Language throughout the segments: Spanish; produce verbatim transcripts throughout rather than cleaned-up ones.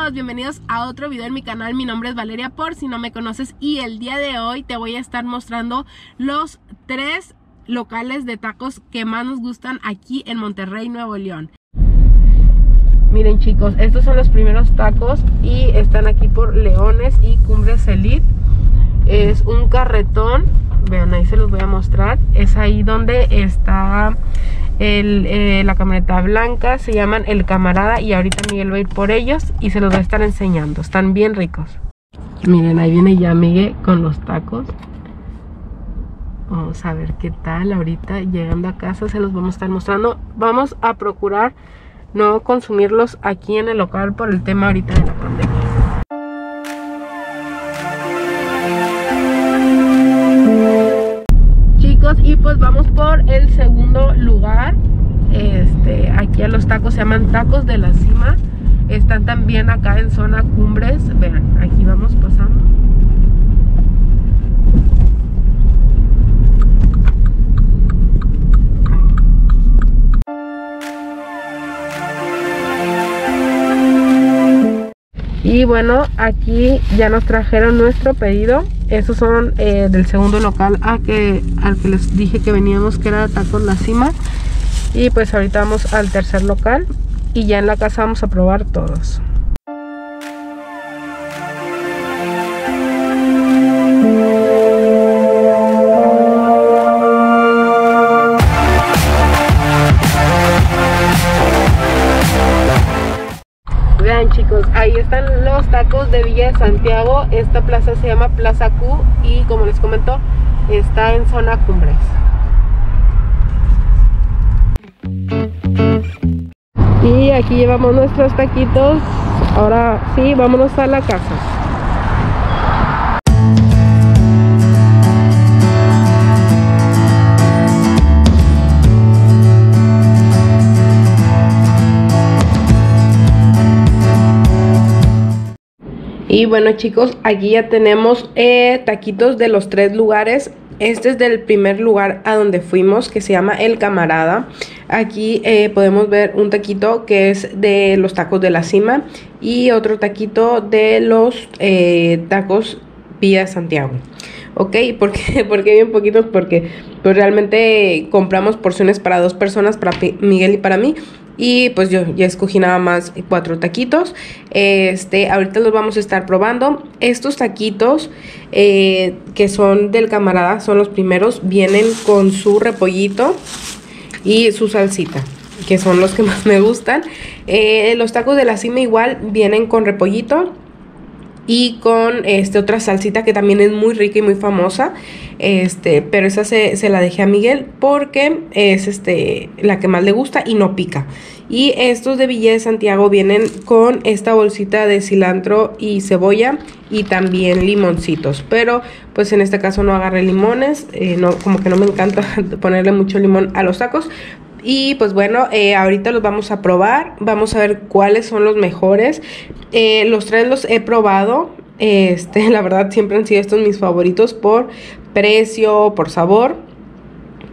todos, bienvenidos a otro video en mi canal. Mi nombre es Valeria por si no me conoces, y el día de hoy te voy a estar mostrando los tres locales de tacos que más nos gustan aquí en Monterrey, Nuevo León. Miren chicos, estos son los primeros tacos y están aquí por Leones y Cumbres Elite. Es un carretón, vean, ahí se los voy a mostrar. Es ahí donde está el, eh, la camioneta blanca. Se llaman El Camarada y ahorita Miguel va a ir por ellos y se los va a estar enseñando. Están bien ricos. Miren, ahí viene ya Miguel con los tacos. Vamos a ver qué tal. Ahorita llegando a casa se los vamos a estar mostrando. Vamos a procurar no consumirlos aquí en el local por el tema ahorita de la pandemia. Y pues vamos por el segundo lugar. Este, aquí a los tacos se llaman Tacos de la Cima. Están también acá en zona Cumbres. Vean, aquí vamos pasando. Y bueno, aquí ya nos trajeron nuestro pedido. Estos son eh, del segundo local a que, al que les dije que veníamos, que era Tacos La Cima. Y pues ahorita vamos al tercer local y ya en la casa vamos a probar todos. Chicos, ahí están los tacos de Villa de Santiago. Esta plaza se llama Plaza Q y como les comento, está en zona Cumbres. Y aquí llevamos nuestros taquitos. Ahora sí, vámonos a la casa. Y bueno chicos, aquí ya tenemos eh, taquitos de los tres lugares. Este es del primer lugar a donde fuimos, que se llama El Camarada. Aquí eh, podemos ver un taquito que es de los Tacos de la Cima y otro taquito de los eh, tacos Villa Santiago. Ok, ¿por qué? Porque bien poquitos, porque pues realmente compramos porciones para dos personas, para Miguel y para mí. Y pues yo ya escogí nada más cuatro taquitos. Este, ahorita los vamos a estar probando. Estos taquitos eh, que son del Camarada, son los primeros. Vienen con su repollito y su salsita, que son los que más me gustan. Eh, los Tacos de la Cima igual vienen con repollito y con este, otra salsita que también es muy rica y muy famosa. Este, pero esa se, se la dejé a Miguel porque es este, la que más le gusta y no pica. Y estos de Villa de Santiago vienen con esta bolsita de cilantro y cebolla y también limoncitos. Pero pues en este caso no agarré limones, eh, no, como que no me encanta ponerle mucho limón a los tacos. Y pues bueno, eh, ahorita los vamos a probar, vamos a ver cuáles son los mejores. Eh, los tres los he probado. Este, la verdad siempre han sido estos mis favoritos por precio, por sabor.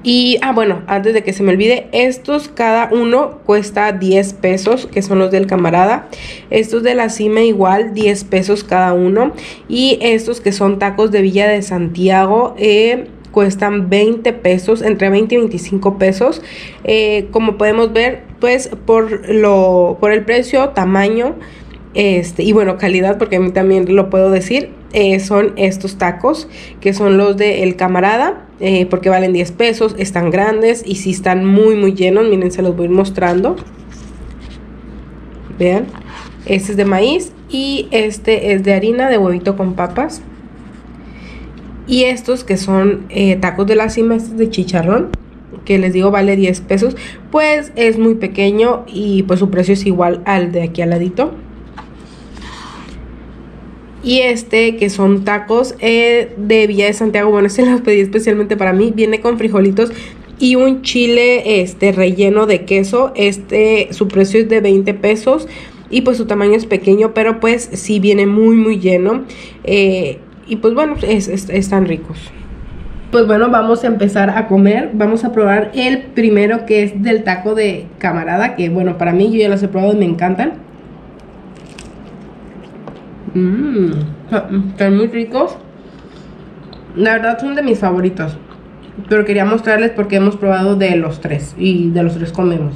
Y, ah bueno, antes de que se me olvide, estos cada uno cuesta diez pesos, que son los del Camarada. Estos de La Cima igual, diez pesos cada uno. Y estos que son tacos de Villa de Santiago, eh... cuestan veinte pesos, entre veinte y veinticinco pesos. Eh, como podemos ver, pues por lo por el precio, tamaño este y bueno, calidad, porque a mí también lo puedo decir, eh, son estos tacos que son los de El Camarada, eh, porque valen diez pesos, están grandes y sí están muy muy llenos. Miren, se los voy a ir mostrando. Vean, este es de maíz y este es de harina de huevito con papas. Y estos que son eh, Tacos de la Cima, estos de chicharrón, que les digo vale diez pesos, pues es muy pequeño y pues su precio es igual al de aquí al ladito. Y este que son tacos eh, de Villa de Santiago, bueno, este los pedí especialmente para mí, viene con frijolitos y un chile este relleno de queso. Este, su precio es de veinte pesos y pues su tamaño es pequeño, pero pues sí viene muy muy lleno. Eh... Y pues bueno, es, es, están ricos. Pues bueno, vamos a empezar a comer. Vamos a probar el primero, que es del taco de Camarada, que bueno, para mí, yo ya los he probado y me encantan. Mmm, están muy ricos. La verdad son de mis favoritos, pero quería mostrarles porque hemos probado de los tres y de los tres comemos.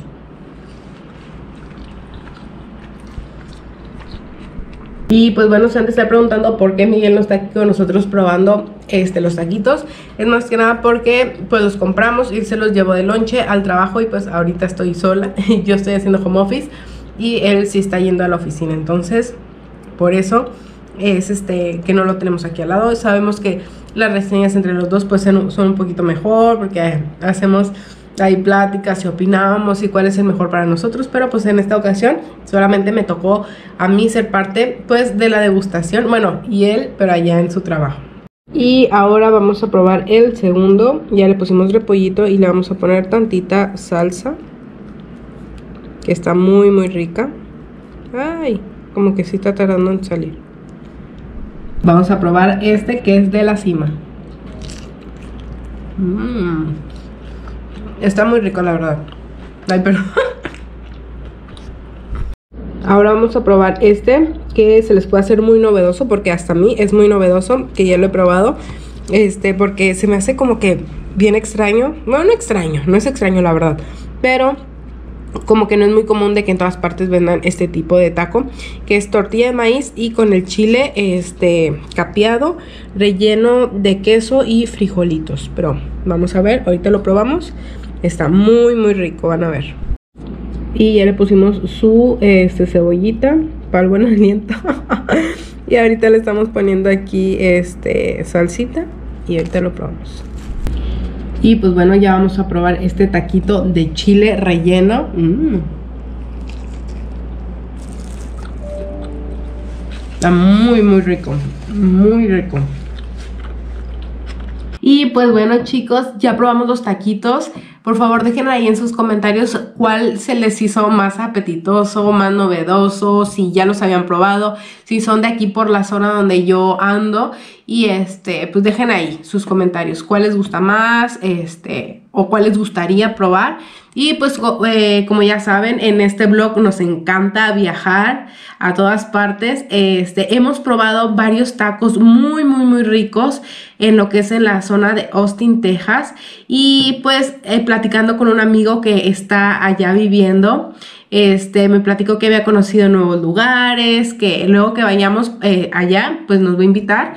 Y pues bueno, se han de estar preguntando por qué Miguel no está aquí con nosotros probando este, los taquitos. Es más que nada porque pues los compramos y se los llevó de lonche al trabajo. Y pues ahorita estoy sola, yo estoy haciendo home office y él sí está yendo a la oficina. Entonces por eso es este que no lo tenemos aquí al lado. Sabemos que las reseñas entre los dos pues son un poquito mejor porque hacemos... hay pláticas y opinábamos y cuál es el mejor para nosotros, pero pues en esta ocasión solamente me tocó a mí ser parte pues de la degustación, bueno, y él, pero allá en su trabajo. Y ahora vamos a probar el segundo. Ya le pusimos repollito y le vamos a poner tantita salsa que está muy muy rica. Ay, como que sí está tardando en salir. Vamos a probar este que es de la cima. Mmm, está muy rico, la verdad. Ay, pero... ahora vamos a probar este, que se les puede hacer muy novedoso, porque hasta a mí es muy novedoso, que ya lo he probado. Este, porque se me hace como que bien extraño. Bueno, no extraño, no es extraño, la verdad. Pero como que no es muy común de que en todas partes vendan este tipo de taco, que es tortilla de maíz y con el chile este capeado, relleno de queso y frijolitos. Pero vamos a ver, ahorita lo probamos. Está muy muy rico, van a ver. Y ya le pusimos su este, cebollita para el buen aliento. Y ahorita le estamos poniendo aquí este salsita y ahorita lo probamos. Y pues bueno, ya vamos a probar este taquito de chile relleno. Mm. Está muy muy rico, muy rico. Y pues bueno, chicos, ya probamos los taquitos. Por favor, dejen ahí en sus comentarios cuál se les hizo más apetitoso, más novedoso, si ya los habían probado, si son de aquí por la zona donde yo ando. Y este, pues dejen ahí sus comentarios, cuál les gusta más, este, o cuál les gustaría probar. Y pues eh, como ya saben, en este blog nos encanta viajar a todas partes. Este, hemos probado varios tacos muy muy muy ricos en lo que es en la zona de Austin, Texas. Y pues eh, platicando con un amigo que está allá viviendo, Este, me platicó que había conocido nuevos lugares, que luego que vayamos eh, allá, pues nos va a invitar.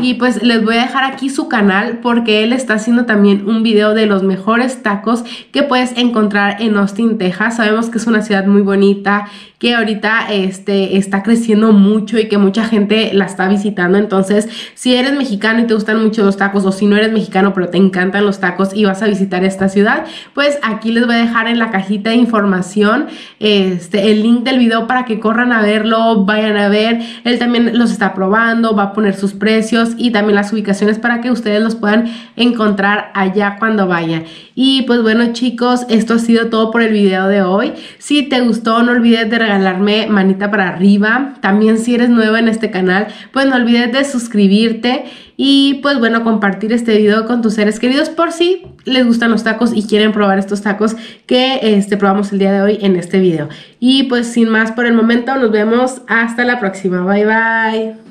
Y pues les voy a dejar aquí su canal porque él está haciendo también un video de los mejores tacos que puedes encontrar en Austin, Texas. Sabemos que es una ciudad muy bonita, que ahorita este, está creciendo mucho y que mucha gente la está visitando. Entonces, si eres mexicano y te gustan mucho los tacos, o si no eres mexicano pero te encantan los tacos y vas a visitar esta ciudad, pues aquí les voy a dejar en la cajita de información este, el link del video para que corran a verlo, vayan a ver. Él también los está probando, va a poner sus precios y también las ubicaciones para que ustedes los puedan encontrar allá cuando vayan. Y pues bueno, chicos, esto ha sido todo por el video de hoy. Si te gustó, no olvides de regalar regalarme manita para arriba. También si eres nueva en este canal, pues no olvides de suscribirte y pues bueno, compartir este video con tus seres queridos por si les gustan los tacos y quieren probar estos tacos que este, probamos el día de hoy en este video. Y pues sin más por el momento, nos vemos hasta la próxima. Bye bye.